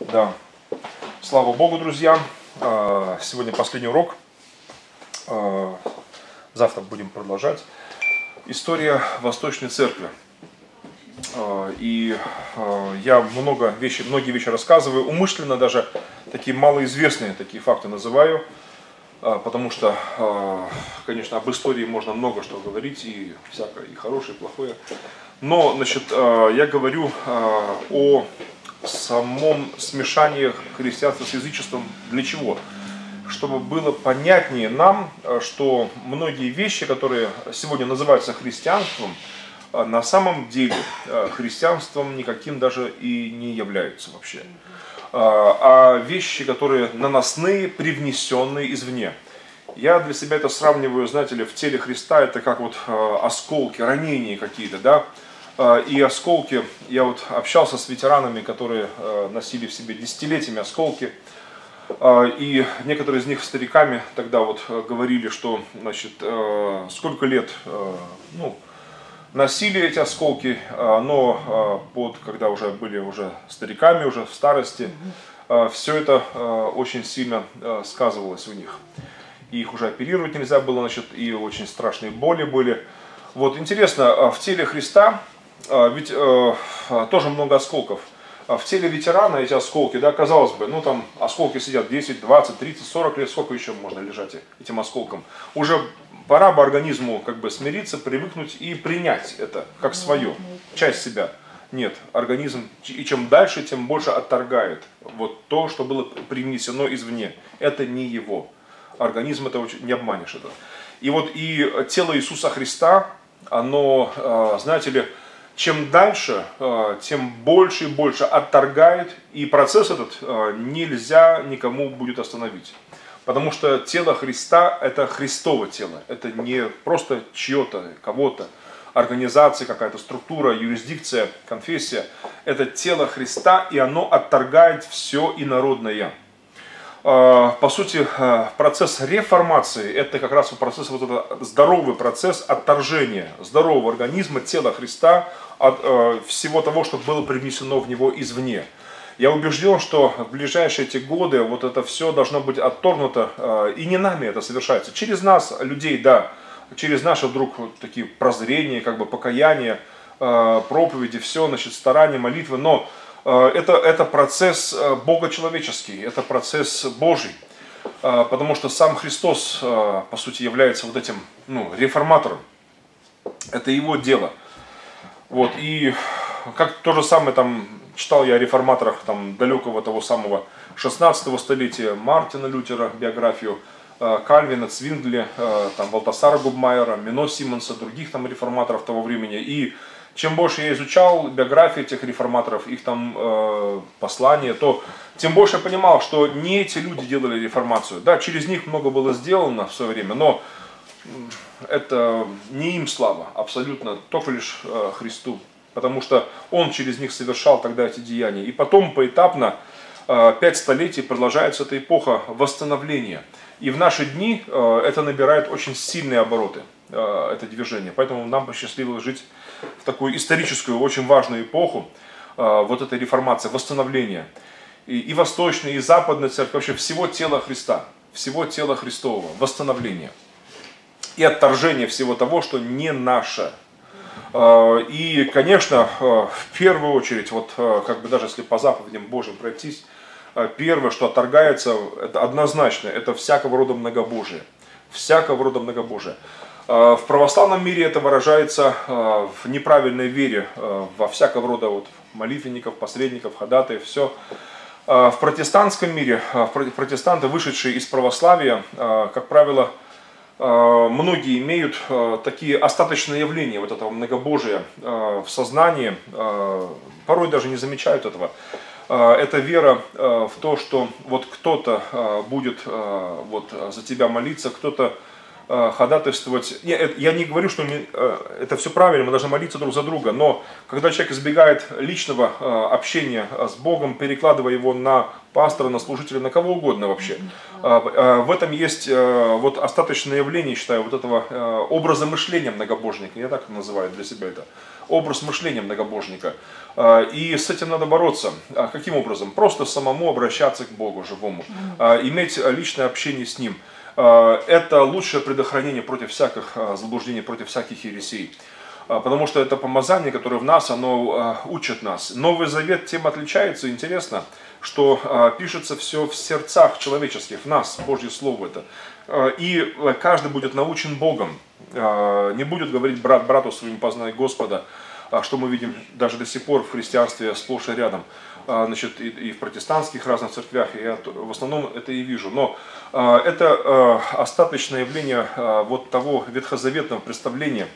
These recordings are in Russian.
Да. Слава Богу, друзья. Сегодня последний урок. Завтра будем продолжать. История Восточной Церкви. И я многие вещи рассказываю, умышленно даже такие малоизвестные такие факты называю, потому что, конечно, об истории можно много что говорить, и всякое, и хорошее, и плохое. Но, значит, я говорю о самом смешании христианства с язычеством для чего? Чтобы было понятнее нам, что многие вещи, которые сегодня называются христианством, на самом деле христианством никаким даже и не являются вообще. А вещи, которые наносные, привнесенные извне. Я для себя это сравниваю, знаете ли, в теле Христа это как вот осколки, ранения какие-то, да. И осколки, я вот общался с ветеранами, которые носили в себе десятилетиями осколки. И некоторые из них стариками тогда вот говорили, что, значит, сколько лет, ну, носили эти осколки, но когда уже были стариками, уже в старости, все это очень сильно сказывалось у них. И их уже оперировать нельзя было, значит, и очень страшные боли были. Вот интересно, в теле Христа ведь тоже много осколков. В теле ветерана эти осколки, да, казалось бы, ну там осколки сидят 10, 20, 30, 40 лет, сколько еще можно лежать этим осколком? Уже пора бы организму как бы смириться, привыкнуть и принять это как свое, часть себя. Нет, организм, и чем дальше, тем больше отторгает вот то, что было принесено извне. Это не его. Организм это очень, не обманешь это. И вот и тело Иисуса Христа, оно, знаете ли, чем дальше, тем больше и больше отторгает, и процесс этот нельзя никому будет остановить. Потому что тело Христа – это Христово тело, это не просто чье-то, кого-то, организация какая-то, структура, юрисдикция, конфессия. Это тело Христа, и оно отторгает все инородное. По сути, процесс реформации – это как раз процесс, вот этот здоровый процесс отторжения здорового организма, тела Христа от всего того, что было привнесено в него извне. Я убежден, что в ближайшие эти годы вот это все должно быть отторгнуто, и не нами это совершается. Через нас, людей, да, через наши вдруг такие прозрения, как бы покаяния, проповеди, все, значит, старания, молитвы, но... Это процесс богочеловеческий, это процесс Божий, потому что сам Христос, по сути, является вот этим, ну, реформатором. Это его дело. Вот, и как то же самое, там, читал я о реформаторах там, далекого того самого 16-го столетия, Мартина Лютера, биографию, Кальвина, Цвингли, там, Балтасара Губмайера, Мино Симмонса, других там реформаторов того времени. И чем больше я изучал биографии этих реформаторов, их там послания, то тем больше я понимал, что не эти люди делали реформацию. Да, через них много было сделано в свое время, но это не им слава, абсолютно, только лишь Христу. Потому что Он через них совершал тогда эти деяния. И потом поэтапно, 5 столетий продолжается эта эпоха восстановления. И в наши дни это набирает очень сильные обороты, это движение. Поэтому нам посчастливилось жить в такую историческую, очень важную эпоху, вот этой реформации, восстановления. И Восточной, и Западной Церкви, вообще всего тела Христа, всего тела Христового, восстановление. И отторжение всего того, что не наше. И, конечно, в первую очередь, вот как бы даже если по заповедям Божьим пройтись, первое, что отторгается, это однозначно, это всякого рода многобожие. Всякого рода многобожие. В православном мире это выражается в неправильной вере во всякого рода вот молитвенников, посредников, ходатаев, все. В протестантском мире протестанты, вышедшие из православия, как правило, многие имеют такие остаточные явления вот этого многобожия в сознании, порой даже не замечают этого. Это вера в то, что вот кто-то будет вот за тебя молиться, кто-то ходатайствовать. Я не говорю, что это все правильно, мы должны молиться друг за друга, но когда человек избегает личного общения с Богом, перекладывая его на пастора, на служителя, на кого угодно вообще, в этом есть вот остаточное явление, считаю, вот этого образа мышления многобожника, я так называю для себя это, образ мышления многобожника. И с этим надо бороться. Каким образом? Просто самому обращаться к Богу живому, иметь личное общение с Ним. Это лучшее предохранение против всяких заблуждений, против всяких ересей. Потому что это помазание, которое в нас, оно учит нас. Новый Завет тем отличается, интересно, что пишется все в сердцах человеческих, в нас, Божье Слово это. И каждый будет научен Богом. Не будет говорить брат брату своему, познай Господа, что мы видим даже до сих пор в христианстве сплошь и рядом. Значит, и в протестантских разных церквях, и я в основном это и вижу. Но это остаточное явление вот того ветхозаветного представления.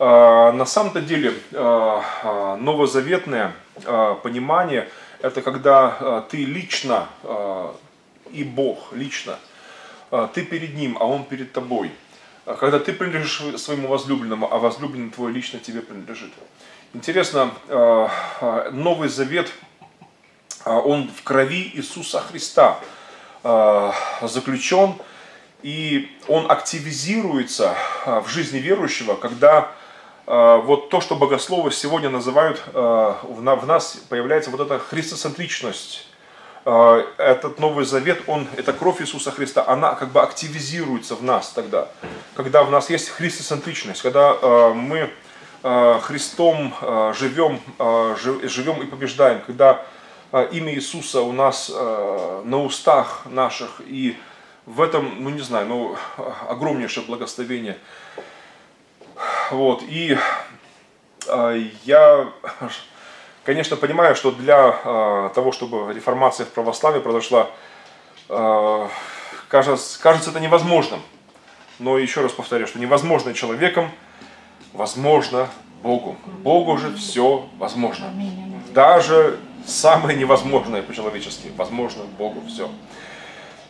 На самом-то деле новозаветное понимание – это когда ты лично, и Бог лично, ты перед Ним, а Он перед тобой. Когда ты принадлежишь своему возлюбленному, а возлюбленный твой лично тебе принадлежит. Интересно, Новый Завет, он в крови Иисуса Христа заключен, и он активизируется в жизни верующего, когда вот то, что богословы сегодня называют, в нас появляется вот эта христоцентричность. Этот Новый Завет, это кровь Иисуса Христа, она как бы активизируется в нас тогда, когда в нас есть христоцентричность, когда мы Христом живем и побеждаем, когда имя Иисуса у нас на устах наших, и в этом, огромнейшее благословение. Вот, и я... Конечно, понимаю, что для того, чтобы реформация в православии произошла, кажется это невозможным. Но еще раз повторяю, что невозможно человеком, возможно Богу. Богу же все возможно. Даже самое невозможное по-человечески возможно Богу все.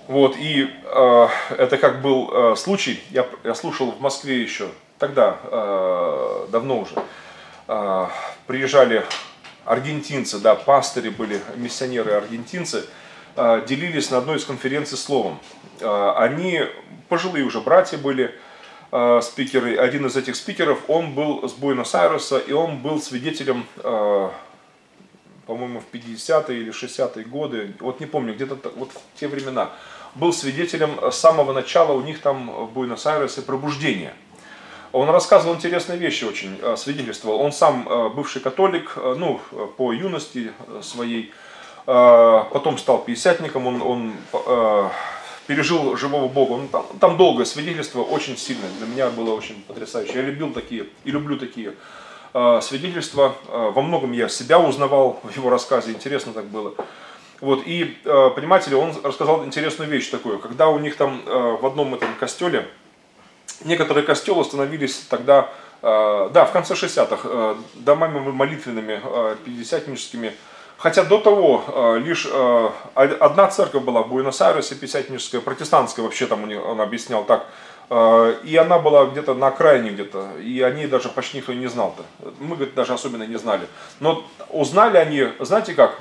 Вот, и это как был случай, я слушал в Москве еще, тогда, давно уже, приезжали... Аргентинцы, да, пастыри были, миссионеры-аргентинцы, делились на одной из конференций словом. Они пожилые уже братья были, спикеры. Один из этих спикеров, он был с Буэнос-Айреса, и он был свидетелем, по-моему, в 50-е или 60-е годы, вот не помню, где-то вот в те времена, был свидетелем с самого начала у них там в Буэнос-Айресе пробуждения. Он рассказывал интересные вещи очень, свидетельствовал. Он сам бывший католик, ну, по юности своей, потом стал пятидесятником, он пережил живого Бога. Там долгое свидетельство, очень сильное, для меня было очень потрясающе. Я любил такие, и люблю такие свидетельства. Во многом я себя узнавал в его рассказе, интересно так было. Вот, и, понимаете ли, он рассказал интересную вещь такую, когда у них там в одном этом костеле, некоторые костелы становились тогда, да, в конце 60-х, домами молитвенными, пятидесятническими. Хотя до того лишь одна церковь была в Буэнос-Айресе, пятидесятническая, протестантская, вообще там он объяснял так. И она была где-то на окраине где-то, и о ней даже почти никто не знал-то. Мы, говорит, даже особенно не знали. Но узнали они, знаете как?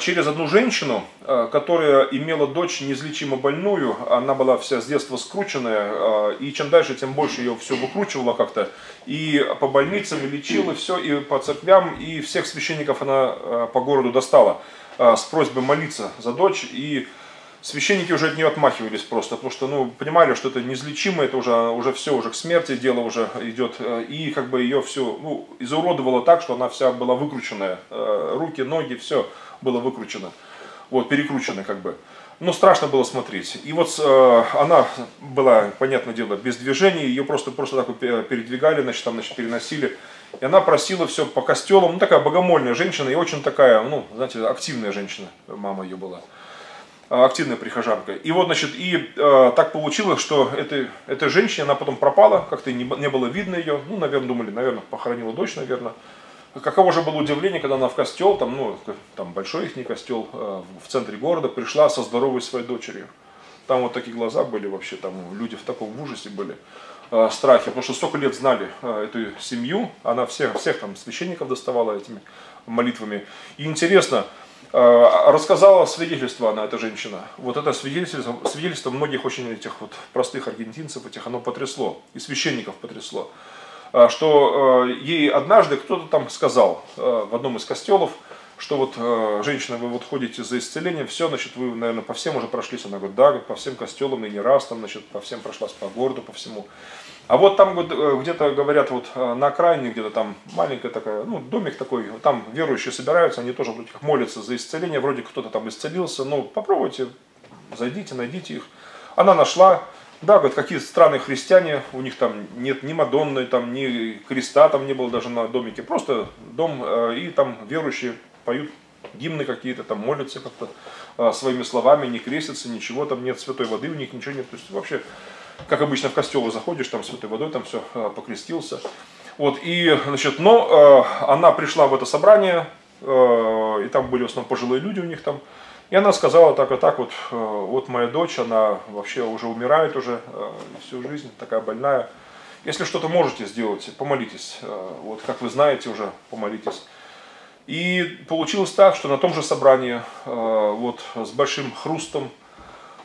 Через одну женщину, которая имела дочь неизлечимо больную, она была вся с детства скрученная, и чем дальше, тем больше ее все выкручивала как-то, и по больницам лечила все, и по церквям, и всех священников она по городу достала с просьбой молиться за дочь, и священники уже от нее отмахивались просто, потому что, ну, понимали, что это неизлечимо, это уже все, уже к смерти дело уже идет, и как бы ее все, ну, изуродовало так, что она вся была выкрученная, руки, ноги, все было выкручено, вот, перекручено как бы. Но страшно было смотреть. И вот она была, понятное дело, без движения, ее просто так передвигали, значит, переносили. И она просила все по костелам, ну, такая богомольная женщина, и очень такая, ну, знаете, активная женщина, мама ее была, активная прихожанка. И вот, значит, и так получилось, что этой женщине, она потом пропала, как-то не было видно ее, ну, наверное, думали, наверное, похоронила дочь, наверное. Каково же было удивление, когда она в костел, там, ну, там большой их не костел, в центре города, пришла со здоровой своей дочерью. Там вот такие глаза были вообще, там люди в таком ужасе были, страхе, потому что столько лет знали эту семью, она всех там священников доставала этими молитвами. И интересно, рассказала свидетельство она, эта женщина. Вот это свидетельство многих очень этих вот простых аргентинцев, этих, оно потрясло, и священников потрясло. Что ей однажды кто-то там сказал в одном из костелов, что вот, женщина, вы вот ходите за исцелением, все, значит, вы, наверное, по всем уже прошлись. Она говорит, да, по всем костелам и не раз, там, значит, по всем прошлась, по городу, по всему. А вот там где-то, говорят, вот на окраине, где-то там маленькая такая, ну, домик такой, там верующие собираются, они тоже вроде как молятся за исцеление, вроде кто-то там исцелился, ну, попробуйте, зайдите, найдите их. Она нашла. Да, говорит, какие странные христиане, у них там нет ни Мадонны, там, ни креста там не было даже на домике, просто дом, и там верующие поют гимны какие-то, там молятся как-то своими словами, не крестятся, ничего, там нет святой воды, у них ничего нет, то есть вообще, как обычно в костёл заходишь, там святой водой, там все, покрестился. Вот, и, значит, но она пришла в это собрание, и там были в основном пожилые люди у них там. И она сказала так и так, вот моя дочь, она вообще уже умирает уже всю жизнь, такая больная. Если что-то можете сделать, помолитесь, вот как вы знаете уже, помолитесь. И получилось так, что на том же собрании, вот с большим хрустом,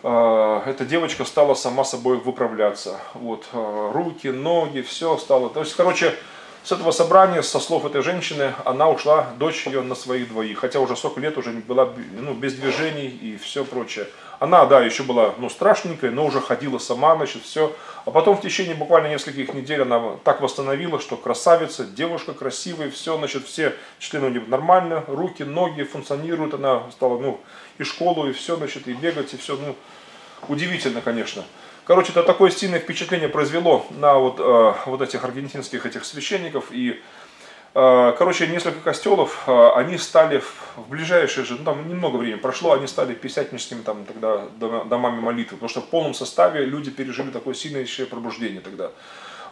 эта девочка стала сама собой выправляться. Вот руки, ноги, все стало. То есть, короче, с этого собрания, со слов этой женщины, она ушла, дочь ее, на своих двоих. Хотя уже сколько лет уже была, ну, без движений и все прочее. Она, да, еще была, ну, страшненькая, но уже ходила сама, значит, все. А потом в течение буквально нескольких недель она так восстановилась, что красавица, девушка красивая, все, значит, все члены у нее нормально, руки, ноги функционируют. Она стала, ну, и школу, и все, значит, и бегать, и все, ну, удивительно, конечно. Короче, это такое сильное впечатление произвело на вот этих аргентинских этих священников. И, короче, несколько костелов, они стали в ближайшие же, ну, там немного времени прошло, они стали пятидесятническими там тогда домами молитвы. Потому что в полном составе люди пережили такое сильнейшее пробуждение тогда.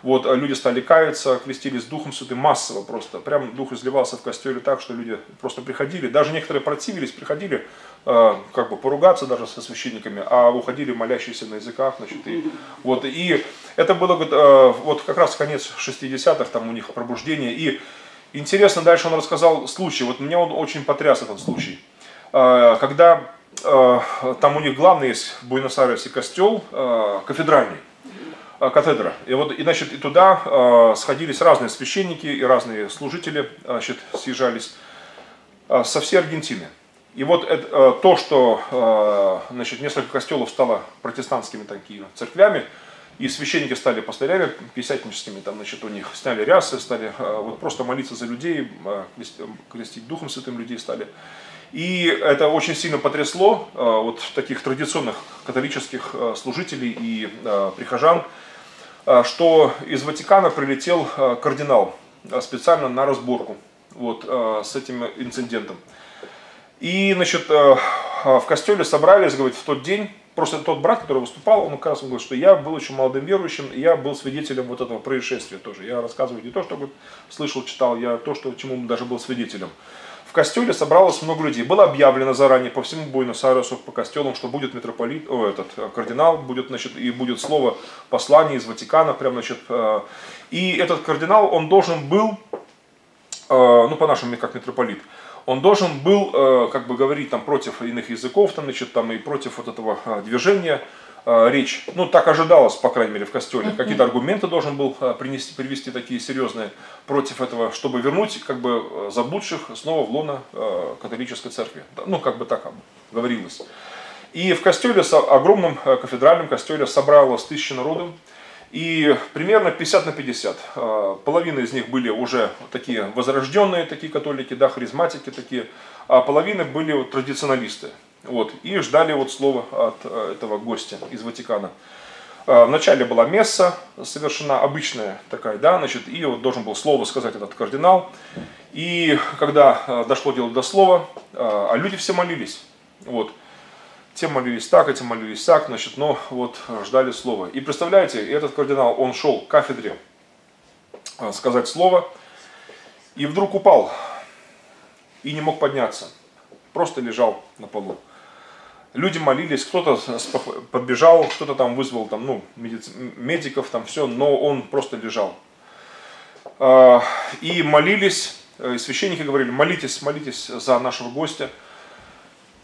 Вот, люди стали каяться, крестились Духом Святым массово просто. Прям Дух изливался в костеле так, что люди просто приходили. Даже некоторые противились, приходили как бы поругаться даже со священниками, а уходили молящиеся на языках. Значит, и это было вот как раз конец 60-х, там у них пробуждение. И интересно, дальше он рассказал случай. Вот меня он очень потряс, этот случай. Когда там у них главный есть в Буэнос-Айресе костел кафедральный. Катедра. И вот, и, значит, и туда сходились разные священники и разные служители, значит, съезжались со всей Аргентины. И вот то, что, значит, несколько костелов стало протестантскими такими церквями, и священники стали пастырями пятидесятническими, там, значит, у них сняли рясы, стали вот просто молиться за людей, крестить Духом Святым людей стали. И это очень сильно потрясло вот таких традиционных католических служителей и прихожан, что из Ватикана прилетел кардинал специально на разборку вот с этим инцидентом. И, значит, в костеле собрались, говорит, в тот день. Просто тот брат, который выступал, он как раз говорит, что я был еще молодым верующим, и я был свидетелем вот этого происшествия тоже. Я рассказываю не то, что говорит, слышал, читал, я то, что, чему даже был свидетелем. В костеле собралось много людей. Было объявлено заранее по всему Буэнос-Айресу, по костелам, что будет митрополит, кардинал, будет, значит, и будет слово послание из Ватикана. Прям, значит, и этот кардинал, он должен был, ну, по-нашему, как митрополит, он должен был, как бы, говорить там против иных языков, там, значит, там, и против вот этого движения речь. Ну, так ожидалось, по крайней мере, в костеле. Какие-то аргументы должен был привести такие серьезные против этого, чтобы вернуть, как бы, заблудших снова в лоно католической церкви. Ну, как бы так говорилось. И в костеле, огромном кафедральном костеле, собралось 1000 народу. И примерно 50 на 50. Половина из них были уже такие возрожденные, такие католики, да, харизматики такие, а половина были вот традиционалисты. Вот, и ждали вот слова от этого гостя из Ватикана. Вначале была месса совершена, обычная такая, да, значит, и вот должен был слово сказать этот кардинал. И когда дошло дело до слова, а люди все молились, вот. Те молились так, эти молились так, значит, но вот ждали слова. И представляете, этот кардинал, он шел к кафедре сказать слово, и вдруг упал, и не мог подняться. Просто лежал на полу. люди молились, кто-то подбежал, кто-то там вызвал там, ну, медиков, там все, но он просто лежал. И молились, священники говорили, молитесь, молитесь за нашего гостя.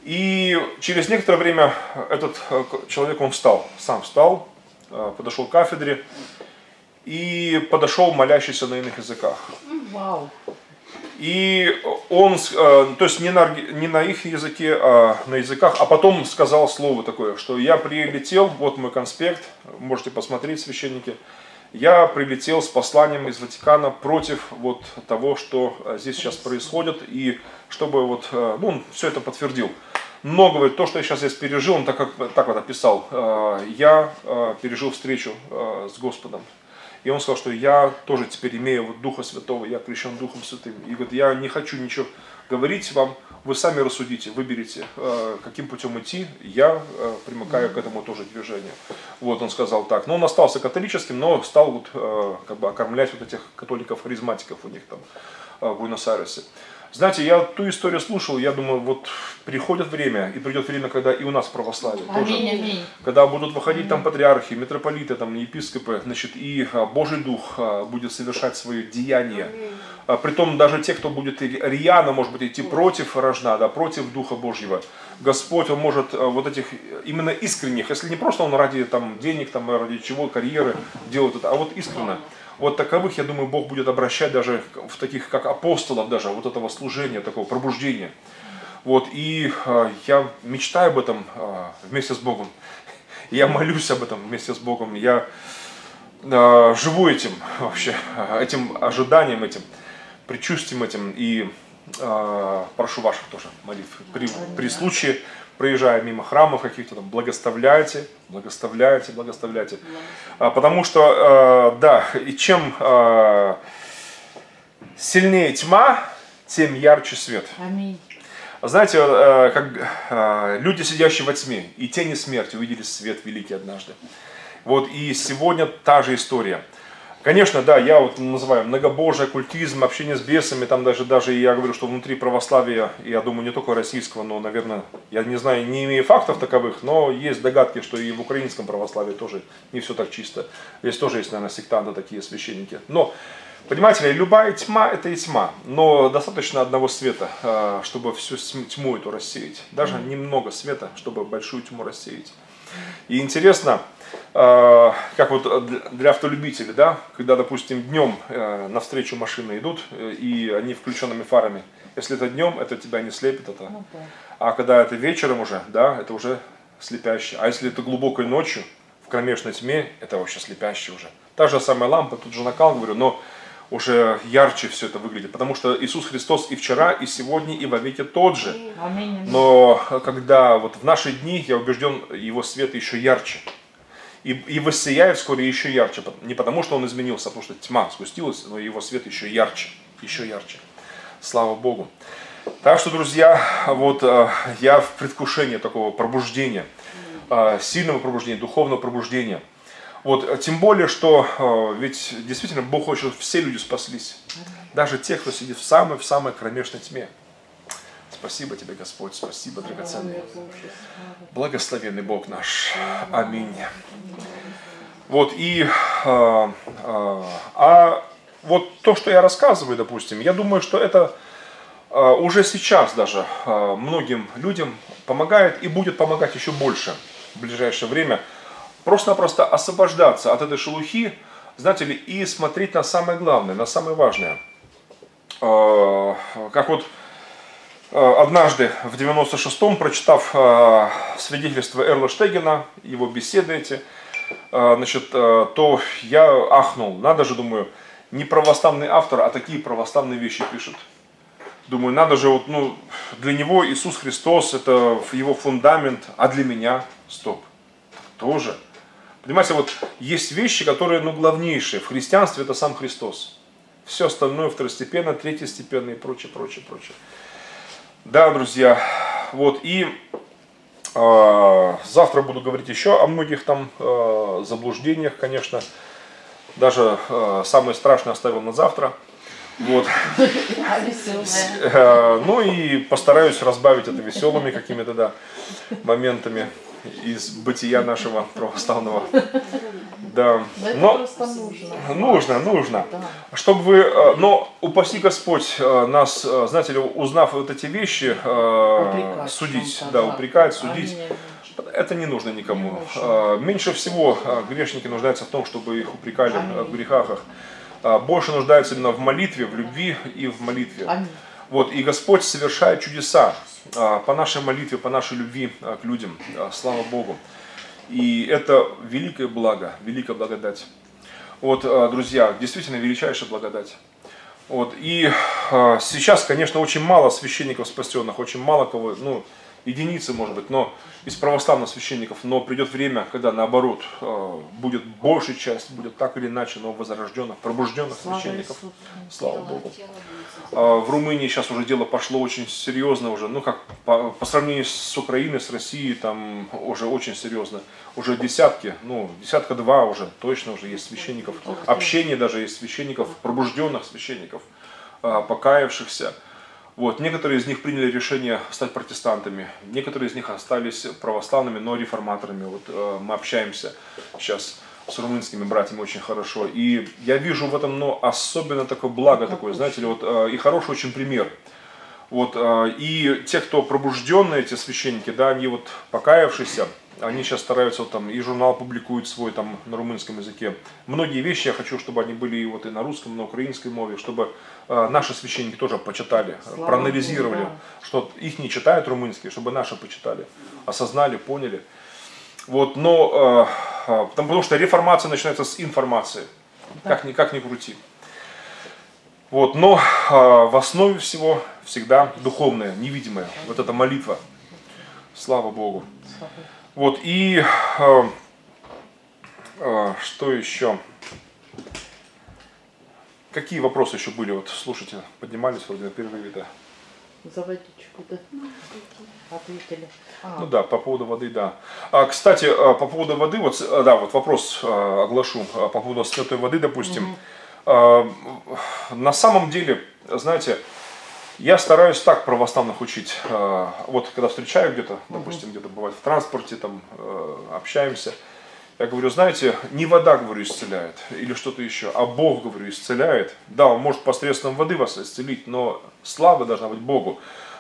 И через некоторое время этот человек, он встал, сам встал, подошел к кафедре и подошел молящийся на иных языках. Вау. И он, то есть не на их языке, а на языках, а потом сказал слово такое, что я прилетел, вот мой конспект, можете посмотреть, священники, я прилетел с посланием из Ватикана против вот того, что здесь сейчас происходит, и чтобы вот, ну, он все это подтвердил. Но, говорит, то, что я сейчас здесь пережил, он так вот описал, я пережил встречу с Господом. И он сказал, что я тоже теперь имею вот Духа Святого, я крещен Духом Святым. И говорит, я не хочу ничего говорить вам, вы сами рассудите, выберите, каким путем идти, я примыкаю к этому тоже движению. Вот он сказал так. Но он остался католическим, но стал вот, как бы окормлять вот этих католиков-харизматиков у них там в Буэнос-Айресе. Знаете, я ту историю слушал, я думаю, вот приходит время, и придет время, когда и у нас православие аминь, тоже, аминь. Когда будут выходить там патриархи, митрополиты, там епископы, значит, и Божий Дух будет совершать свое деяние. Аминь. Притом даже те, кто будет рьяно, может быть, идти против рожна, да, против Духа Божьего. Господь, Он может вот этих именно искренних, если не просто Он ради там, денег, там, ради чего, карьеры делает это, а вот искренно. Вот таковых, я думаю, Бог будет обращать даже в таких, как апостолов даже, вот этого служения, такого пробуждения. Вот, и я мечтаю об этом вместе с Богом. Я молюсь об этом вместе с Богом. Я живу этим вообще, этим ожиданием, этим предчувствием этим. И прошу ваших тоже молитв. При случае, проезжая мимо храмов каких-то там, благословляйте, благословляйте, благословляйте. Потому что, да, и чем сильнее тьма, тем ярче свет. Аминь. Знаете, как люди, сидящие во тьме, и тени смерти увидели свет великий однажды. Вот, и сегодня та же история. Конечно, да, я вот называю многобожие, оккультизм, общение с бесами, там даже я говорю, что внутри православия, я думаю, не только российского, но, наверное, я не знаю, не имею фактов таковых, но есть догадки, что и в украинском православии тоже не все так чисто. Здесь тоже есть, наверное, сектанты, такие священники. Но, понимаете ли, любая тьма – это и тьма, но достаточно одного света, чтобы всю тьму эту рассеять. Даже немного света, чтобы большую тьму рассеять. И интересно, как вот для автолюбителей, да, когда, допустим, днем навстречу машины идут, и они включенными фарами, если это днем, это тебя не слепит, это. Ну, да. А когда это вечером уже, да, это уже слепяще. А если это глубокой ночью, в кромешной тьме, это вообще слепяще уже. Та же самая лампа, тут же накал, говорю, но уже ярче все это выглядит, потому что Иисус Христос и вчера, и сегодня, и вовеки тот же. Но когда вот в наши дни, я убежден, Его свет еще ярче. И воссияет вскоре еще ярче. Не потому, что Он изменился, а потому, что тьма сгустилась, но Его свет еще ярче. Еще ярче. Слава Богу. Так что, друзья, вот я в предвкушении такого пробуждения, сильного пробуждения, духовного пробуждения. Вот, тем более, что ведь действительно Бог хочет, чтобы все люди спаслись. Даже те, кто сидит в самой кромешной тьме. Спасибо тебе, Господь, спасибо, драгоценный. Благословенный Бог наш. Аминь. Вот, и вот то, что я рассказываю, допустим, я думаю, что это уже сейчас даже многим людям помогает и будет помогать еще больше в ближайшее время. Просто-напросто освобождаться от этой шелухи, знаете ли, и смотреть на самое главное, на самое важное. Как вот однажды в 96-м, прочитав свидетельство Эрла Штегена, его беседы эти, значит, то я ахнул. Надо же, думаю, не православный автор, а такие православные вещи пишет. Думаю, надо же, вот, ну, для него Иисус Христос, это его фундамент, а для меня стоп. Тоже. Понимаете, вот есть вещи, которые, ну, главнейшие. В христианстве это сам Христос. Все остальное второстепенно, третьестепенно и прочее, прочее, прочее. Да, друзья, вот и завтра буду говорить еще о многих там заблуждениях, конечно. Даже самое страшное оставил на завтра. Вот. Ну и постараюсь разбавить это веселыми какими-то, да, моментами из бытия нашего православного. Да. Но это нужно. Нужно. Да. Чтобы вы, но упаси Господь нас, знаете ли, узнав вот эти вещи, упрекать, судить, да, упрекать, судить. Это не нужно никому. Меньше всего грешники нуждаются в том, чтобы их упрекали в грехах. Больше нуждаются именно в молитве, в любви и в молитве. Вот, и Господь совершает чудеса по нашей молитве, по нашей любви к людям. Слава Богу. И это великое благо, великая благодать. Вот, друзья, действительно величайшая благодать. Вот, и сейчас, конечно, очень мало священников спасенных, очень мало кого, ну, единицы, может быть, но из православных священников, но придет время, когда наоборот будет большая часть, будет так или иначе, но возрожденных, пробужденных священников. Слава Богу. В Румынии сейчас уже дело пошло очень серьезно уже, ну как по сравнению с Украиной, с Россией, там уже очень серьезно. Уже десятки, ну десятка-два уже точно уже есть священников, общение даже есть священников, пробужденных священников, покаявшихся. Вот. Некоторые из них приняли решение стать протестантами, некоторые из них остались православными, но реформаторами. Вот, мы общаемся сейчас с румынскими братьями очень хорошо. И я вижу в этом, ну, особенно такое благо, такое, знаете ли, вот, и хороший очень пример. Вот, и те, кто пробужденные, эти священники, да, они вот покаявшиеся, они сейчас стараются, вот, там, и журнал публикуют свой там на румынском языке. Многие вещи я хочу, чтобы они были и, вот, и на русском, и на украинской мове, чтобы наши священники тоже почитали, слава, проанализировали, да, что их не читают румынские, чтобы наши почитали, осознали, поняли. Вот, но, потому что реформация начинается с информации, да, как ни крути. Вот, но в основе всего всегда духовная, невидимая, вот эта молитва. Слава Богу. Вот, и что еще? Какие вопросы еще были? Вот, слушайте, поднимались вроде на перерыве-то. За водичку, да? Ответили. Ну да, по поводу воды, да. Кстати, по поводу воды, вот, да, вот вопрос оглашу, по поводу святой воды, допустим. Угу. На самом деле, знаете, я стараюсь так православных учить. Вот когда встречаю где-то, допустим, где-то бывает в транспорте, там общаемся, я говорю, знаете, не вода, говорю, исцеляет или что-то еще, а Бог, говорю, исцеляет. Да, он может посредством воды вас исцелить, но слава должна быть Богу.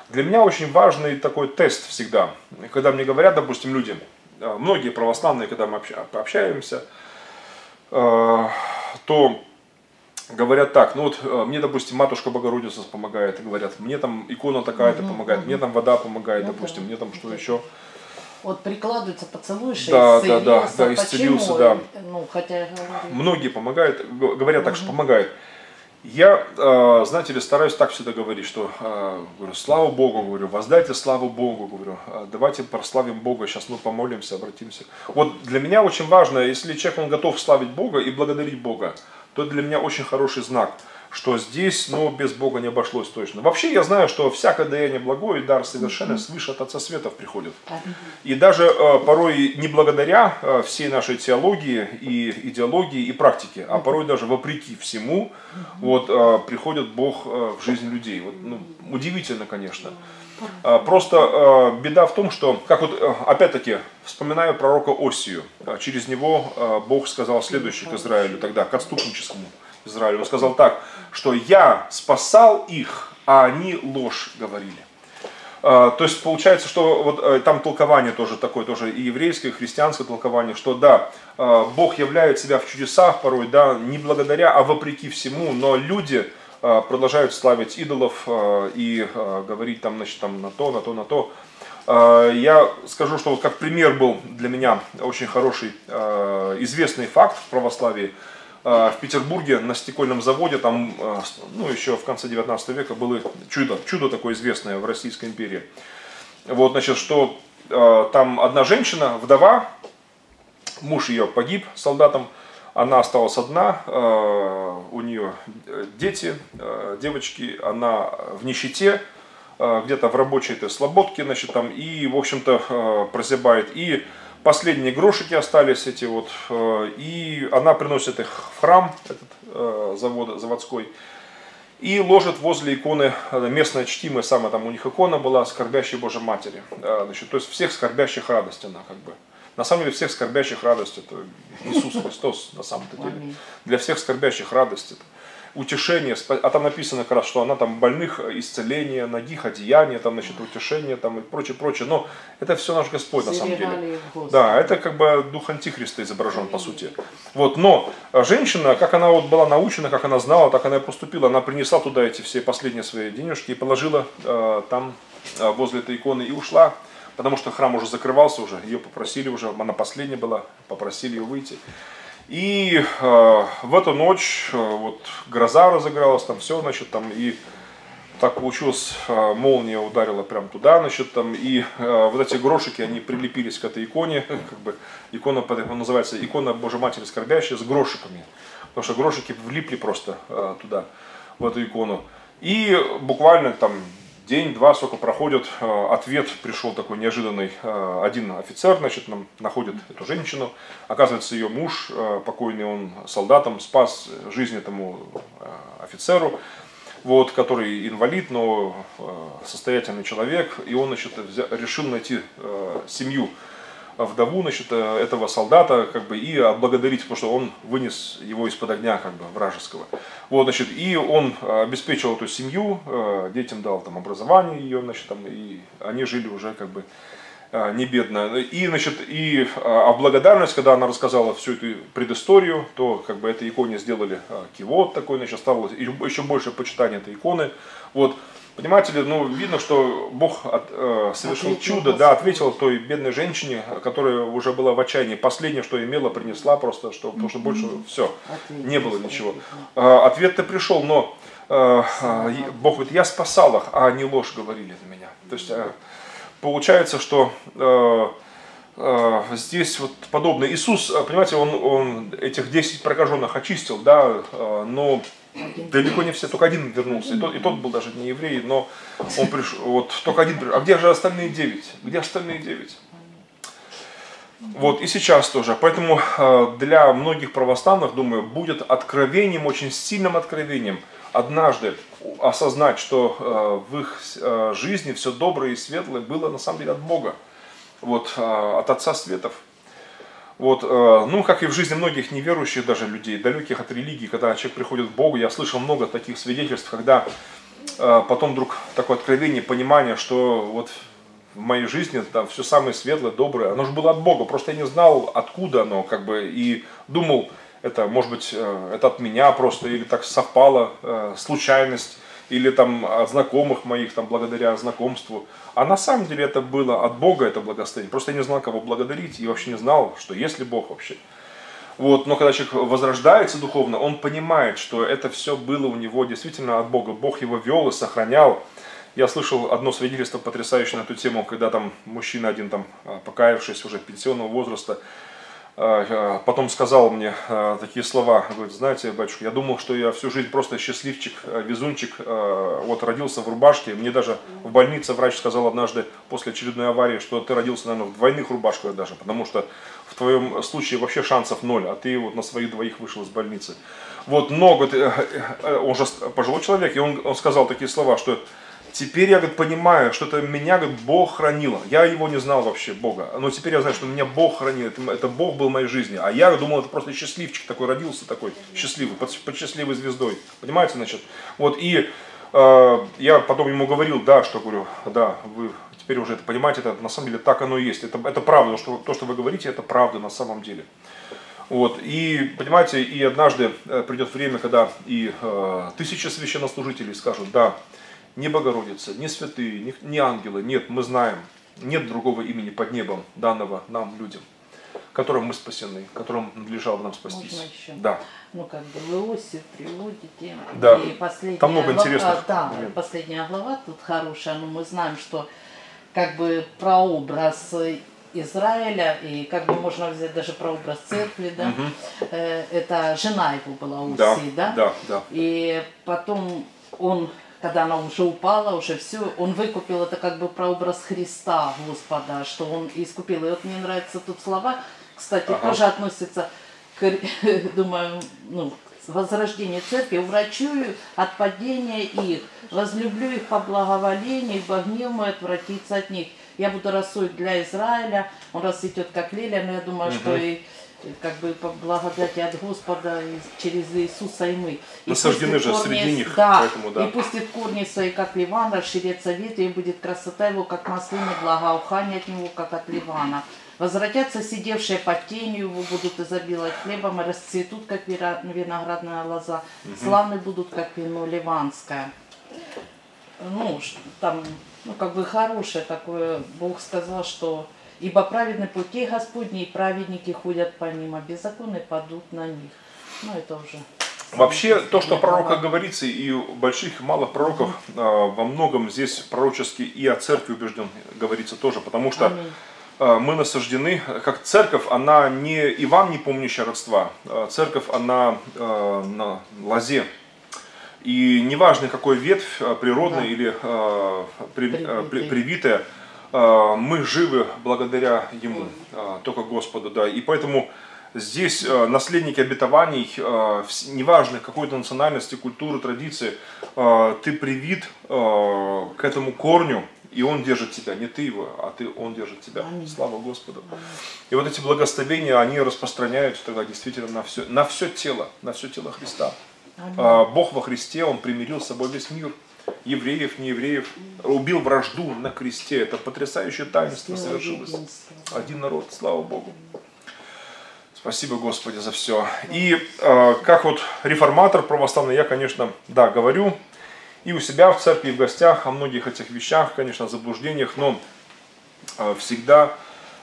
Для меня очень важный такой тест всегда, когда мне говорят, допустим, люди, многие православные, когда мы общаемся, то говорят так, ну вот мне, допустим, Матушка Богородица помогает, говорят, мне там икона такая-то помогает, мне там вода помогает, допустим, мне там что еще. Вот прикладывается, поцелуешь, да, и исцелился. Да, исцелился, да. Ну, хотя... Многие помогают, говорят так, что помогает. Я, знаете ли, стараюсь так всегда говорить, что, говорю, слава Богу, говорю, воздайте славу Богу, говорю, давайте прославим Бога, сейчас мы помолимся, обратимся. Вот для меня очень важно, если человек, он готов славить Бога и благодарить Бога, то для меня очень хороший знак, что здесь, ну, без Бога не обошлось точно. Вообще я знаю, что всякое даяние благое, дар совершенный свыше от Отца Светов приходит. И даже порой не благодаря всей нашей теологии и идеологии и практике, а порой даже вопреки всему, вот, приходит Бог в жизнь людей. Вот, ну, удивительно, конечно. Просто беда в том, что, как вот, опять-таки, вспоминаю пророка Осию, через него Бог сказал следующее к Израилю тогда, к отступническому Израилю. Он сказал так, что я спасал их, а они ложь говорили. То есть получается, что вот там толкование тоже такое, тоже и еврейское, и христианское толкование, что да, Бог являет себя в чудесах порой, да, не благодаря, а вопреки всему, но люди продолжают славить идолов и говорить там, значит, там на то, на то, на то. Я скажу, что вот как пример был для меня очень хороший, известный факт в православии. В Петербурге на стекольном заводе, там, ну, еще в конце 19 века было чудо, чудо такое известное в Российской империи. Вот, значит, что там одна женщина, вдова, муж ее погиб солдатом, она осталась одна, у нее дети, девочки, она в нищете, где-то в рабочей этой слободке, значит, там, и, в общем-то, прозябает. И последние грошики остались эти вот, и она приносит их в храм этот, заводской. и ложат возле иконы местное чтимое, самая там у них икона была, скорбящей Божьей Матери. Значит, то есть всех скорбящих радость она как бы. На самом деле всех скорбящих радость это Иисус Христос на самом-то деле. Для всех скорбящих радость это утешение, а там написано как раз, что она там больных, исцеление, ногих, одеяние, там, значит, утешение там, и прочее, прочее. Но это все наш Господь на самом деле. Да, это как бы дух Антихриста изображен по сути. Вот, но женщина, как она вот была научена, как она знала, так она и поступила. Она принесла туда эти все последние свои денежки и положила там возле этой иконы и ушла. Потому что храм уже закрывался, уже ее попросили уже, она последняя была, попросили ее выйти. И в эту ночь вот гроза разыгралась, там все, значит, там и так получилось, молния ударила прям туда, значит, там и вот эти грошики, они прилепились к этой иконе, как бы икона называется икона Божьей Матери Скорбящей с грошиками, потому что грошики влипли просто туда, в эту икону. И буквально там день-два, сколько проходит, ответ пришел такой неожиданный. Один офицер, значит, нам находит эту женщину. Оказывается, ее муж, покойный он солдатом, спас жизнь этому офицеру, вот, который инвалид, но состоятельный человек. И он, значит, решил найти семью, вдову, значит, этого солдата, как бы, и отблагодарить, потому что он вынес его из-под огня, как бы, вражеского. Вот, значит, и он обеспечил эту семью, детям дал там образование ее, значит, там, и они жили уже, как бы, не бедно. И, значит, и в благодарность, когда она рассказала всю эту предысторию, то, как бы, этой иконе сделали кивот такой, значит, стало еще больше почитания этой иконы, вот. Понимаете ли, ну, видно, что Бог совершил чудо, да, ответил той бедной женщине, которая уже была в отчаянии. Последнее, что имела, принесла просто, что, потому что больше все, не было ничего. Ответ-то пришел, но Бог говорит, я спасал их, а они ложь говорили на меня. То есть получается, что здесь вот подобное. Иисус, понимаете, он этих 10 прокаженных очистил, да, но... Далеко не все, только один вернулся, и тот был даже не еврей, но он пришел, вот, только один пришел. А где же остальные 9? Где остальные 9? Вот, и сейчас тоже. Поэтому для многих православных, думаю, будет откровением, очень сильным откровением, однажды осознать, что в их жизни все доброе и светлое было на самом деле от Бога, вот, от Отца Светов. Вот, ну, как и в жизни многих неверующих даже людей, далеких от религии, когда человек приходит к Богу, я слышал много таких свидетельств, когда потом вдруг такое откровение, понимание, что вот в моей жизни там все самое светлое, доброе, оно же было от Бога, просто я не знал, откуда оно, как бы, и думал, это, может быть, это от меня просто, или так совпало, случайность, или там от знакомых моих, там, благодаря знакомству. А на самом деле это было от Бога, это благословение. Просто я не знал, кого благодарить, и вообще не знал, что есть ли Бог вообще. Вот. Но когда человек возрождается духовно, он понимает, что это все было у него действительно от Бога. Бог его вел и сохранял. Я слышал одно свидетельство потрясающее на эту тему, когда там мужчина один, там, покаявшись уже пенсионного возраста, потом сказал мне такие слова, говорит, знаете, батюшка, я думал, что я всю жизнь просто счастливчик, везунчик, вот родился в рубашке, мне даже в больнице врач сказал однажды после очередной аварии, что ты родился, наверное, в двойных рубашках даже, потому что в твоем случае вообще шансов 0, а ты вот на своих двоих вышел из больницы. Вот, но, говорит, он же пожилой человек, и он сказал такие слова, что теперь я, говорит, понимаю, что это меня, говорит, Бог хранил. Я его не знал вообще, Бога. Но теперь я знаю, что меня Бог хранил. Это Бог был в моей жизни. А я думал, это просто счастливчик такой родился, такой счастливый, под счастливой звездой. Понимаете, значит? Вот, и я потом ему говорил, да, что говорю, да, вы теперь уже это понимаете, это на самом деле так оно и есть. Это правда, что, то, что вы говорите, это правда на самом деле. Вот, и, понимаете, и однажды придет время, когда и тысячи священнослужителей скажут, да, ни Богородица, ни святые, ни ангелы, нет, мы знаем, нет другого имени под небом, данного нам, людям, которым мы спасены, которым надлежало нам спастись. Можно еще? Да. Ну, как бы вы Иосиф приводите. Да, и там много интересных. Да, последняя глава тут хорошая, но мы знаем, что как бы прообраз Израиля, и как бы можно взять даже прообраз церкви, да, это жена его была Уси, да? Да, да. И потом он... Когда она уже упала, уже все, он выкупил это как бы прообраз Христа, Господа, что он искупил. И вот мне нравятся тут слова, кстати, тоже относятся к, думаю, ну, к возрождение церкви, уврачую от падения их, возлюблю их по благоволению, ибо гнев мой отвратится от них. Я буду рассудить для Израиля, он расцветет как лилия, но я думаю, что и как бы по благодати от Господа через Иисуса и мы. Но сождены же среди них, да, поэтому да. И пустит корни свои, как Ливан, расширятся ветви, и будет красота его, как маслины, благоухание от него, как от Ливана. Возвратятся сидевшие под тенью, его будут изобиловать хлебом, и расцветут, как виноградная лоза, славны будут, как вино ливанское. Ну, там, ну, как бы хорошее такое, Бог сказал, что... Ибо праведны пути Господни, и праведники ходят по ним, а беззаконные падут на них. Ну, это уже... Вообще, то, что пророка говорится, и у больших, и малых пророков, во многом здесь пророчески и о церкви убежден говорится тоже, потому что... Аминь. Мы насаждены, как церковь, она не и вам не помнящая родства, церковь, она на лозе. И неважно, какой ветвь, природная или привитая, мы живы благодаря Ему, только Господу. Да. И поэтому здесь наследники обетований, неважно какой то национальности, культуры, традиции, ты привит к этому корню. И он держит тебя, не ты его, а ты, он держит тебя. Аминь. Слава Господу. Аминь. И вот эти благословения, они распространяются тогда действительно на все тело Христа. Аминь. Бог во Христе, Он примирил с собой весь мир. Евреев, неевреев, убил вражду на кресте. Это потрясающее таинство совершилось. Один народ, слава Богу. Спасибо, Господи, за все. И как вот реформатор православный, я, конечно, да, говорю. И у себя в церкви, и в гостях, о многих этих вещах, конечно, о заблуждениях, но всегда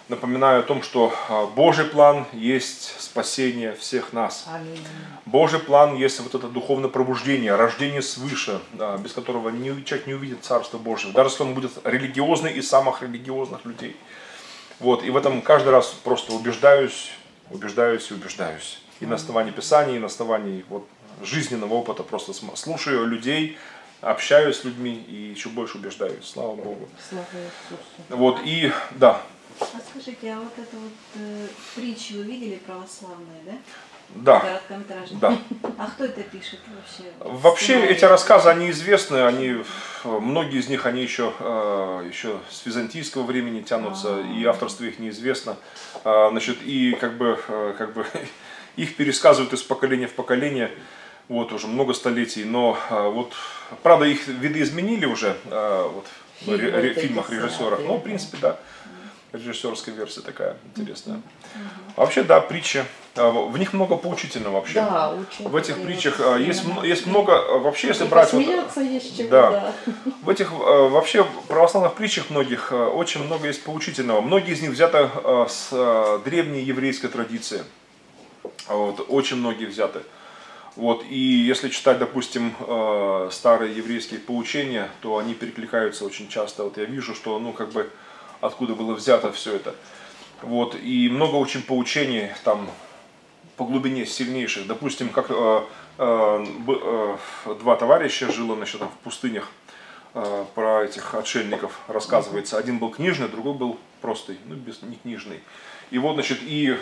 напоминаю о том, что Божий план есть спасение всех нас. Аминь. Божий план есть вот это духовное пробуждение, рождение свыше, без которого человек не увидит Царство Божье, даже если он будет религиозный из самых религиозных людей. Вот, и в этом каждый раз просто убеждаюсь. И на основании Писания, и на основании вот, жизненного опыта, просто слушаю людей, общаюсь с людьми и еще больше убеждаюсь. Слава Богу. Слава Иисусу. Вот, и, да. А скажите, а вот эту вот притчу вы видели православную, да? Да. Короткометражную. Да. А кто это пишет вообще? Вообще эти рассказы, они известны, они, многие из них, они еще с византийского времени тянутся, и авторство их неизвестно. Значит, и как бы их пересказывают из поколения в поколение. Вот уже много столетий, но вот, правда, их видоизменили уже вот, в фильмах режиссеров, но, в принципе, да, режиссерская версия такая интересная. Вообще, да, притчи, в них много поучительного вообще. Да, в этих притчах есть много, вообще, если брать... Вот, есть да, в этих вообще православных притчах многих очень много есть поучительного. Многие из них взяты с древней еврейской традиции, вот, очень многие взяты. Вот, и если читать, допустим, старые еврейские поучения, то они перекликаются очень часто. Вот я вижу, что, ну, как бы, откуда было взято все это. Вот, и много очень поучений там по глубине сильнейших. Допустим, как два товарища жило, значит, там, в пустынях, про этих отшельников рассказывается. Один был книжный, другой был простый, ну, не книжный. И вот, значит, и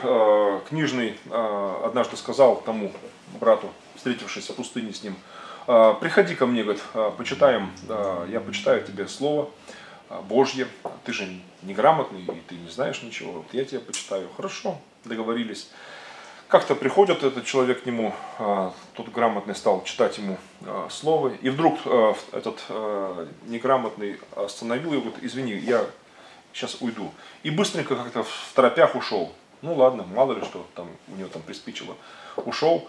книжный однажды сказал тому брату, встретившись в пустыне с ним, приходи ко мне, говорит, почитаем, я почитаю тебе слово Божье, ты же неграмотный, и ты не знаешь ничего, вот я тебя почитаю. Хорошо, договорились. Как-то приходит этот человек к нему, тот грамотный стал читать ему слово, и вдруг этот неграмотный остановил его, говорит, извини, я... сейчас уйду. И быстренько как-то в торопях ушел. Ну ладно, мало ли что там у него там приспичило. Ушел.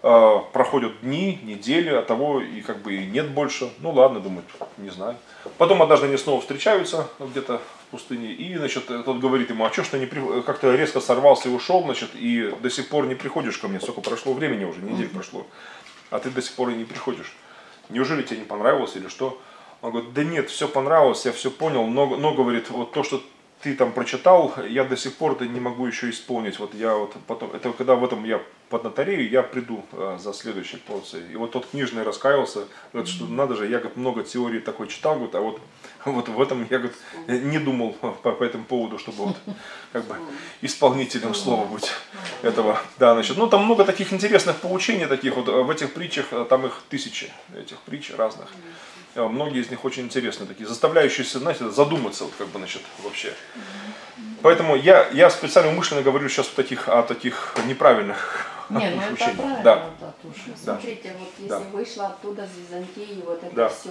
Проходят дни, недели, а того и как бы и нет больше. Ну ладно, думают, не знаю. Потом однажды они снова встречаются где-то в пустыне. И, значит, тот говорит ему, а что ж ты не как-то резко сорвался и ушел, значит, и до сих пор не приходишь ко мне. Сколько прошло времени уже, недель прошло. А ты до сих пор и не приходишь. Неужели тебе не понравилось или что? Он говорит, да нет, все понравилось, я все понял, но, говорит, вот то, что ты там прочитал, я до сих пор это не могу еще исполнить. Вот я вот потом, это когда в этом я поднаторею, я приду за следующей порцией. И вот тот книжный раскаивался, говорит, что надо же, я говорит, много теорий такой читал, говорит, а вот в этом я говорит, не думал по этому поводу, чтобы вот, как бы, исполнителем слова быть этого. Да, значит, ну там много таких интересных поучений, таких вот в этих притчах, там их тысячи, этих притч разных. Многие из них очень интересные, такие заставляющиеся, знаете, задуматься, вот, как бы, значит, вообще. Поэтому я специально умышленно говорю сейчас о таких неправильных учениях. Да. Да, смотрите, вот если вышла оттуда из Византии, вот это все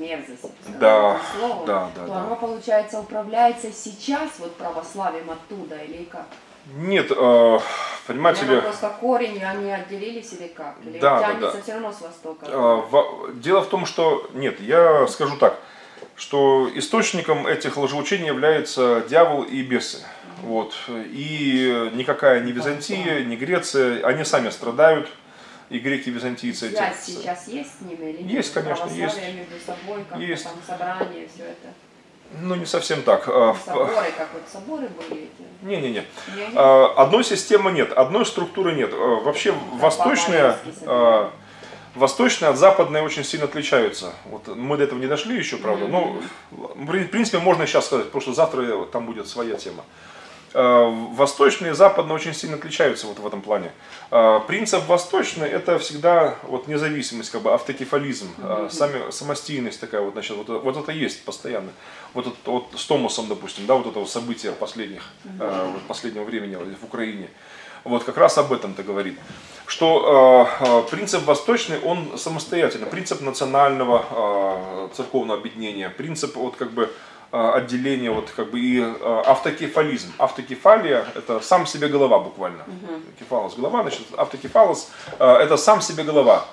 мерзость, слово, то оно, получается, управляется сейчас вот православием оттуда или как? Нет, понимаете ли... Просто корень, они отделились или как? Или тянется все равно с востока? Дело в том, что... Нет, я скажу так, что источником этих лжеучений являются дьявол и бесы. Вот. И никакая ни Византия, ни Греция, они сами страдают. И греки, и византийцы. Связь сейчас есть с ними? Или есть, конечно, есть. Между собой, как есть. Там собрание, все это? Ну, не совсем так. Соборы, как вот соборы были? Не-не-не. Одной системы нет, одной структуры нет. Вообще восточная от западной очень сильно отличаются. Вот мы до этого не дошли еще, правда. Ну, в принципе, можно сейчас сказать, потому что завтра там будет своя тема. Восточные и западные очень сильно отличаются вот в этом плане. Принцип восточный — это всегда вот независимость, как бы автокефализм, самостийность такая вот, значит, вот это есть постоянно. Вот с Томасом, допустим, да, вот этого события последнего времени в Украине. Вот как раз об этом-то говорит, что принцип восточный, он самостоятельный, принцип национального церковного объединения, принцип вот как бы отделение вот как бы и автокефализм. Автокефалия — это сам себе голова буквально. Кефалос — голова, значит, автокефалос — это сам себе голова,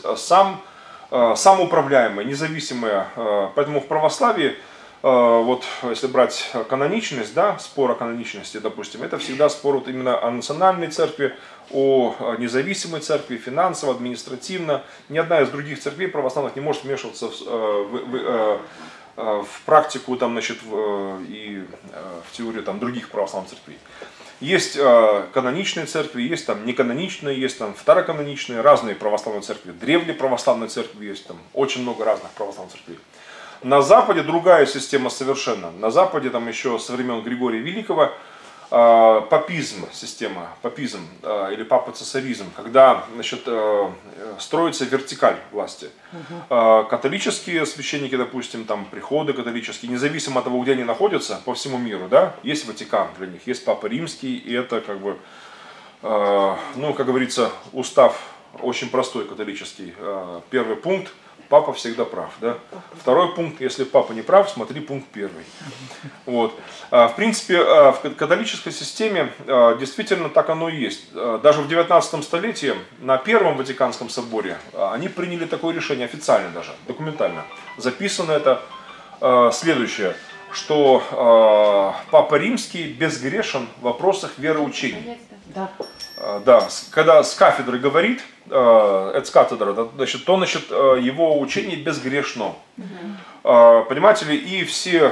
самоуправляемая, независимая. Поэтому в православии, вот если брать каноничность, да, спор о каноничности, допустим, это всегда спор вот именно о национальной церкви, о независимой церкви, финансово, административно. Ни одна из других церквей православных не может вмешиваться в практику там, значит, и в теорию там, других православных церквей. Есть каноничные церкви, есть там неканоничные, есть там второканоничные, разные православные церкви, древние православные церкви есть, там очень много разных православных церквей. На Западе другая система совершенно. На Западе там еще со времен Григория Великого папизм, система, папизм или папоцесаризм, когда, значит, строится вертикаль власти. Католические священники, допустим, там приходы католические, независимо от того, где они находятся, по всему миру, да, есть Ватикан для них, есть Папа Римский, и это, как бы, ну, как говорится, устав очень простой католический. Первый пункт — папа всегда прав, да? Второй пункт: если папа не прав, смотри пункт первый. Вот. В принципе, в католической системе действительно так оно и есть. Даже в 19 столетии на Первом Ватиканском соборе они приняли такое решение, официально даже, документально. Записано это следующее, что Папа Римский безгрешен в вопросах вероучения. Да, когда с кафедры говорит, то, значит, его учение безгрешно. Понимаете ли, и все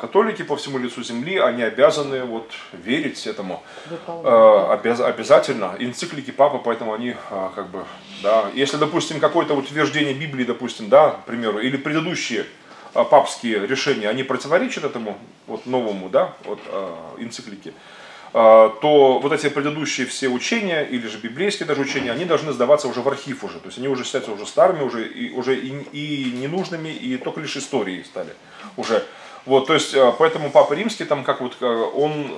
католики по всему лицу земли, они обязаны вот верить этому. Обязательно. Энциклики Папы, поэтому они как бы, да. Если, допустим, какое-то утверждение Библии, допустим, да, к примеру, или предыдущие папские решения, они противоречат этому вот новому, да, вот энциклике, то вот эти предыдущие все учения, или же библейские даже учения, они должны сдаваться уже в архив уже. То есть они уже считаются уже старыми, уже и ненужными, и только лишь историей стали уже. Вот, то есть, поэтому Папа Римский, там как вот он,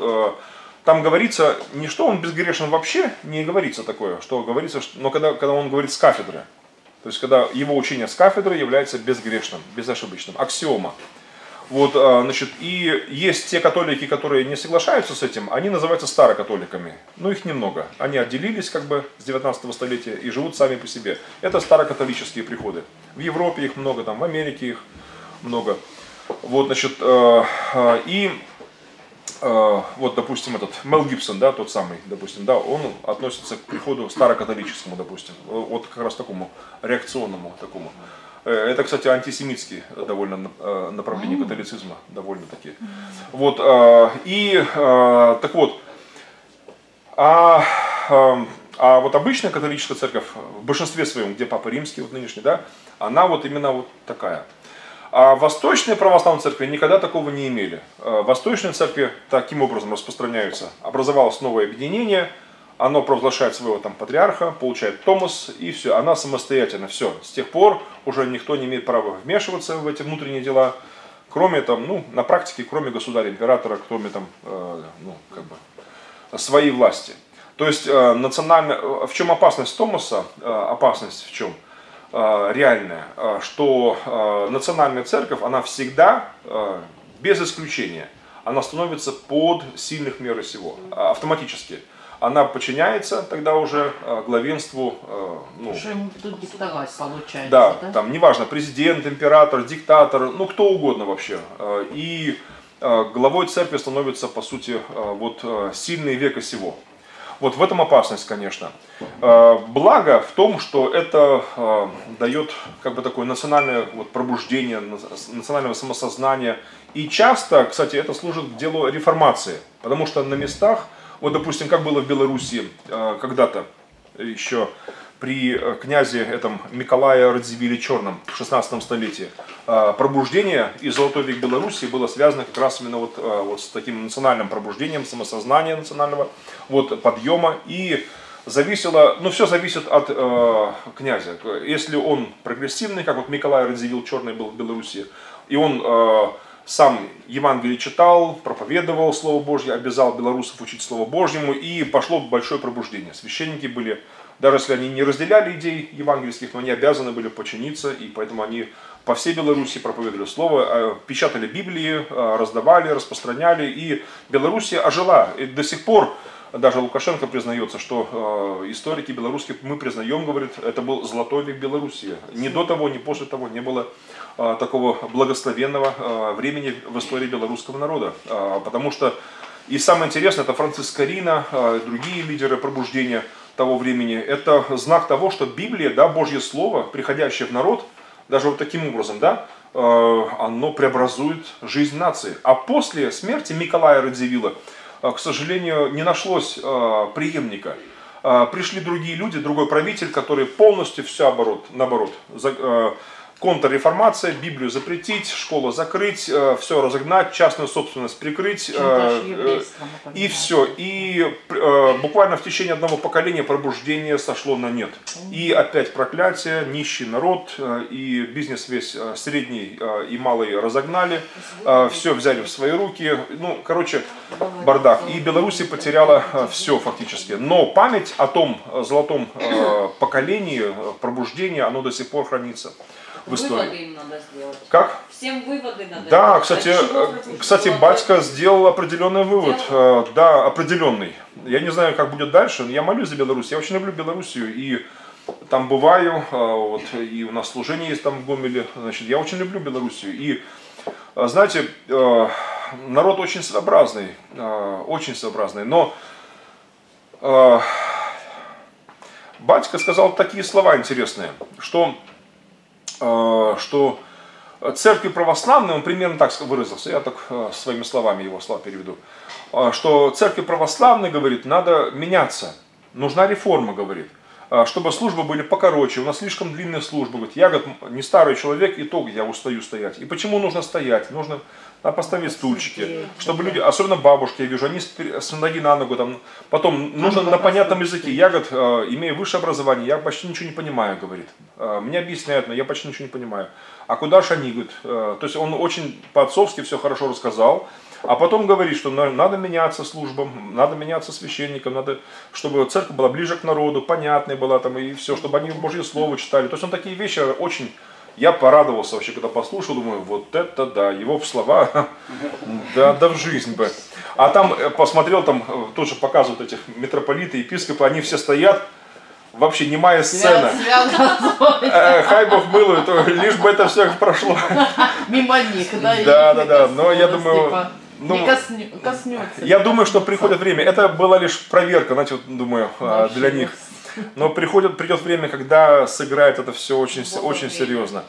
там говорится не что он безгрешен вообще, не говорится такое, что говорится, но когда он говорит с кафедры, то есть когда его учение с кафедры является безгрешным, безошибочным, аксиома. Вот, значит, и есть те католики, которые не соглашаются с этим, они называются старокатоликами. Ну, их немного. Они отделились как бы с 19 столетия и живут сами по себе. Это старокатолические приходы. В Европе их много, там, в Америке их много. Вот, значит, вот, допустим, этот Мел Гибсон, да, тот самый, допустим, да, он относится к приходу старокатолическому, допустим, вот как раз такому реакционному такому. Это, кстати, антисемитские довольно направления католицизма, довольно-таки. Вот, и так вот, А вот обычная католическая церковь, в большинстве своем, где Папа Римский, вот нынешний, да, она вот именно вот такая. А восточные православные церкви никогда такого не имели. Восточные церкви таким образом распространяются. Образовалось новое объединение, оно провозглашает своего там патриарха, получает томос, и все, она самостоятельно, все. С тех пор уже никто не имеет права вмешиваться в эти внутренние дела, кроме там, ну, на практике, кроме государя-императора, кроме там, ну, как бы, своей власти. То есть, в чем опасность томоса, опасность в чем? Реальная, что национальная церковь, она всегда, без исключения, она становится под сильных меры сего, автоматически. Она подчиняется тогда уже главенству. Ну, тут диктовать получается. Да, да, там неважно, президент, император, диктатор, ну кто угодно вообще. И главой церкви становится, по сути, вот сильные века сего. Вот в этом опасность, конечно. Благо в том, что это дает как бы такое национальное вот пробуждение, национального самосознания. И часто, кстати, это служит к делу реформации. Потому что на местах, вот допустим, как было в Беларуси когда-то еще при князе этом Миколае Радзивилле Черном в 16 столетии, пробуждение и золотой век Беларуси было связано как раз именно вот с таким национальным пробуждением, самосознания национального, вот, подъема. И зависело, ну все зависит от князя. Если он прогрессивный, как вот Миколай Радзивилл Черный был в Беларуси, и он сам Евангелие читал, проповедовал Слово Божье, обязал белорусов учить Слово Божьему, и пошло большое пробуждение. Священники были, даже если они не разделяли идей евангельских, но они обязаны были подчиниться, и поэтому они по всей Беларуси проповедовали Слово, печатали Библии, раздавали, распространяли, и Беларусь ожила. И до сих пор даже Лукашенко признается, что историки белорусские, мы признаем, говорит, это был золотой век Беларуси. Ни до того, ни после того не было такого благословенного времени в истории белорусского народа. Потому что, и самое интересное, это Францис Рин, другие лидеры пробуждения того времени, это знак того, что Библия, да, Божье Слово, приходящее в народ, даже вот таким образом, да, оно преобразует жизнь нации. А после смерти Миколая Радзивилла, к сожалению, не нашлось преемника. Пришли другие люди, другой правитель, который полностью все наоборот, контрреформация, Библию запретить, школу закрыть, все разогнать, частную собственность прикрыть, и все. И буквально в течение одного поколения пробуждение сошло на нет. И опять проклятие, нищий народ, и бизнес весь средний и малый разогнали, все взяли в свои руки, ну, короче, бардак. И Беларусь потеряла все фактически. Но память о том золотом поколении, пробуждении, оно до сих пор хранится. Выводы им надо сделать. Как? Всем выводы надо сделать. Да, кстати, батька сделал определенный вывод. Сделал? Да, определенный. Я не знаю, как будет дальше, но я молюсь за Беларусь. Я очень люблю Белоруссию. И там бываю, вот, и у нас служение есть там в Гомеле. Значит, я очень люблю Белоруссию. И, знаете, народ очень своеобразный. Очень своеобразный. Но батька сказал такие слова интересные, что церкви православные, он примерно так выразился, я так своими словами его слова переведу, что церкви православные, говорит, надо меняться, нужна реформа, говорит, чтобы службы были покороче, у нас слишком длинные службы, говорит, я, говорит, не старый человек, и то я устаю стоять. И почему нужно стоять? Нужно поставить стульчики, чтобы люди, особенно бабушки, я вижу, они с ноги на ногу, там, потом нужно на понятном языке. Я, говорит, имею высшее образование, я почти ничего не понимаю, говорит. Мне объясняют, но я почти ничего не понимаю. А куда же они, говорит? То есть он очень по-отцовски все хорошо рассказал, а потом говорит, что надо меняться службам, надо меняться священникам, надо, чтобы церковь была ближе к народу, понятной была, там, и все, чтобы они Божье Слово читали. То есть он такие вещи очень... Я порадовался вообще, когда послушал, думаю, вот это да, его слова, да в жизнь бы. А там посмотрел, там тоже показывают этих митрополиты, епископы, они все стоят, вообще немая сцена. Хай бог милует, лишь бы это все прошло. Мимо них, да? Да, но я думаю... Ну, я думаю, что приходит время. Это была лишь проверка, знаете, вот, думаю, для них. Но придет время, когда сыграет это все очень, очень серьезно.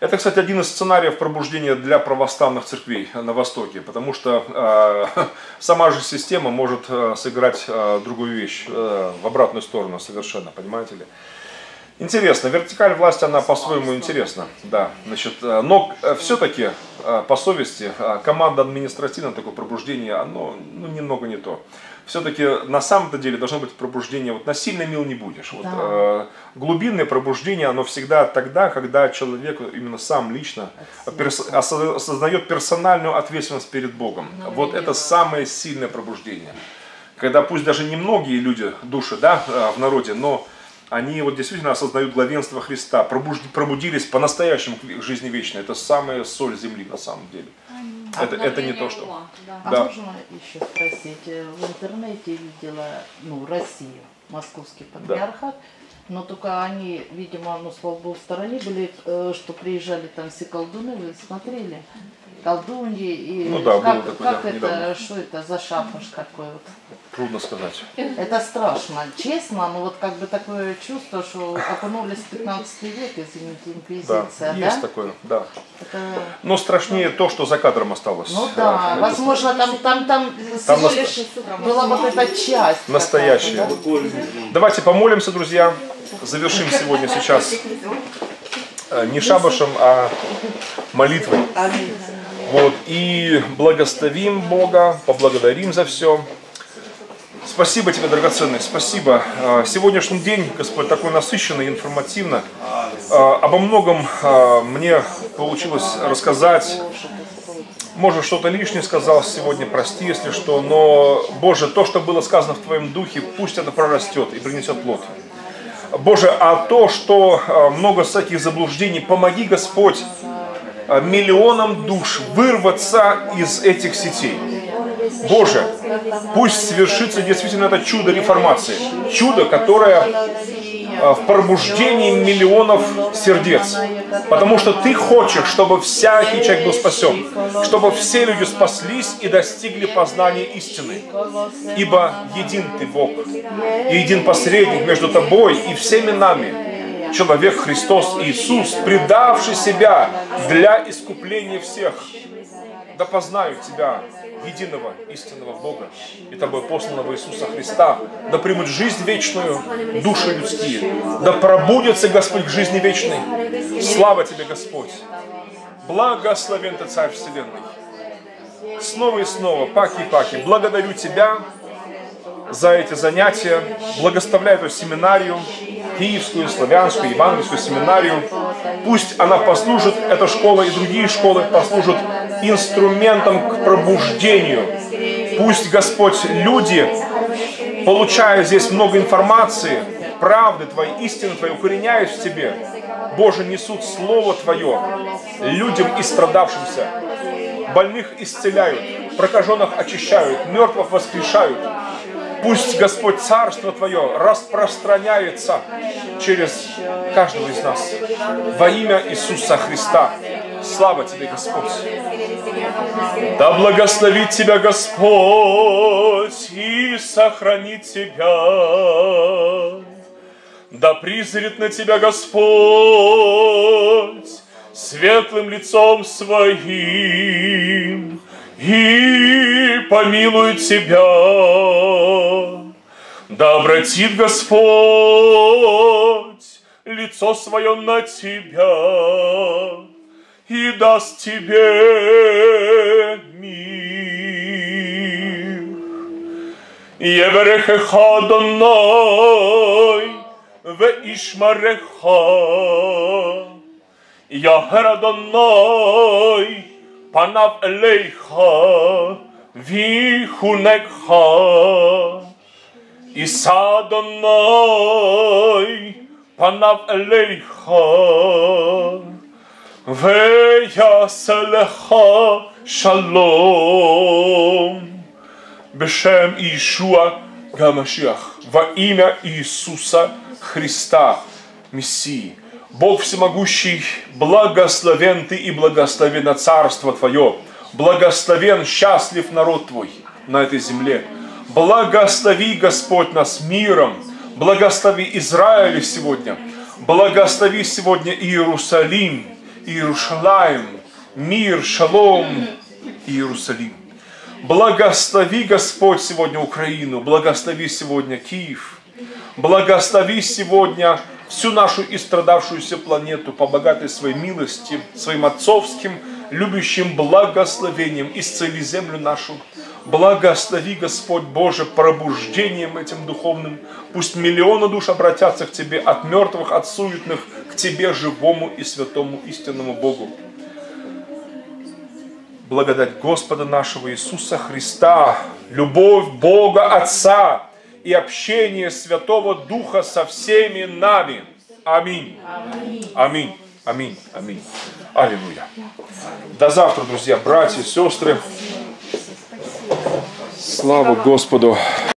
Это, кстати, один из сценариев пробуждения для православных церквей на Востоке, потому что сама же система может сыграть другую вещь, в обратную сторону совершенно, понимаете ли. Интересно, вертикаль власти, она по-своему интересна, да, значит, но все-таки, по совести, команда административное такое пробуждение, оно ну, немного не то. Все-таки на самом-то деле должно быть пробуждение, вот насильно мил не будешь. Да. Вот, глубинное пробуждение, оно всегда тогда, когда человек именно сам лично осознает персональную ответственность перед Богом. Ну, вот это самое сильное пробуждение. Когда пусть даже немногие люди, души, да, в народе, но... Они вот действительно осознают главенство Христа, пробудились по-настоящему к жизни вечной. Это самая соль земли на самом деле. Это не то, что... Да. А да. Можно еще спросить? В интернете видела, ну, Россию, московский патриархат, да. Но только они, видимо, ну, слава богу, в стороне были, что приезжали там все колдуны, вы смотрели, колдуньи, и ну, да, как это, недавно. Что это за шапош такой вот? Трудно сказать. Это страшно, честно, но вот как бы такое чувство, что окунулись в 15 век, извините, инквизиция, да? Есть такое, да. Это... Но страшнее ну, то, что за кадром осталось. Ну да, это... возможно, там всего лишь была вот эта часть. Настоящая. Давайте помолимся, друзья, завершим сегодня сейчас не шабашем, а молитвой. Вот, и благословим Бога, поблагодарим за все. Спасибо тебе, драгоценный, спасибо. Сегодняшний день, Господь, такой насыщенный, информативно. Обо многом мне получилось рассказать. Может, что-то лишнее сказал сегодня, прости, если что. Но, Боже, то, что было сказано в Твоем Духе, пусть это прорастет и принесет плод. Боже, а то, что много всяких заблуждений, помоги, Господь, миллионам душ вырваться из этих сетей. Боже, пусть свершится действительно это чудо реформации. Чудо, которое в пробуждении миллионов сердец. Потому что Ты хочешь, чтобы всякий человек был спасен. Чтобы все люди спаслись и достигли познания истины. Ибо един Ты, Бог. И един посредник между Тобой и всеми нами. Человек Христос Иисус, предавший Себя для искупления всех. Да познают Тебя, единого истинного Бога и Тобой посланного Иисуса Христа, да примут жизнь вечную души людские, да пробудется Господь к жизни вечной. Слава Тебе, Господь! Благословен Ты, Царь Вселенной! Снова и снова, паки-паки, благодарю Тебя за эти занятия, благословляю эту семинарию, Киевскую, Славянскую, Евангельскую семинарию. Пусть она послужит, эта школа и другие школы послужат инструментом к пробуждению. Пусть, Господь, люди, получая здесь много информации, правды Твоей, истины Твоей, укореняясь в Тебе, Боже, несут Слово Твое людям и страдавшимся. Больных исцеляют, прокаженных очищают, мертвых воскрешают. Пусть, Господь, Царство Твое распространяется через каждого из нас. Во имя Иисуса Христа. Слава Тебе, Господь! Да благословит Тебя Господь и сохранит Тебя. Да призрит на Тебя Господь светлым лицом Своим. И помилует Тебя, да обратит Господь лицо Свое на Тебя и даст Тебе мир. Еверехеха Донай веишмареха, Яхера Донай פניו אליך ויחונקך, יישא אדוני פניו אליך ויעשה לך שלום בשם ישוע המשיח, באימא יסוסה חריסטה מסי. Бог всемогущий, благословен Ты и благословено Царство Твое. Благословен, счастлив народ Твой на этой земле. Благослови, Господь, нас миром. Благослови Израиль сегодня. Благослови сегодня Иерусалим. Иерушалаем, мир, шалом, Иерусалим. Благослови, Господь, сегодня Украину, благослови сегодня Киев, благослови сегодня всю нашу истрадавшуюся планету по богатой своей милости, своим отцовским, любящим благословением, исцели землю нашу. Благослови, Господь Боже, пробуждением этим духовным. Пусть миллионы душ обратятся к Тебе от мертвых, от суетных, к Тебе, живому и святому истинному Богу. Благодать Господа нашего Иисуса Христа, любовь Бога Отца и общение Святого Духа со всеми нами. Аминь. Аминь. Аминь. Аминь. Аллилуйя. До завтра, друзья, братья, сестры. Слава Господу.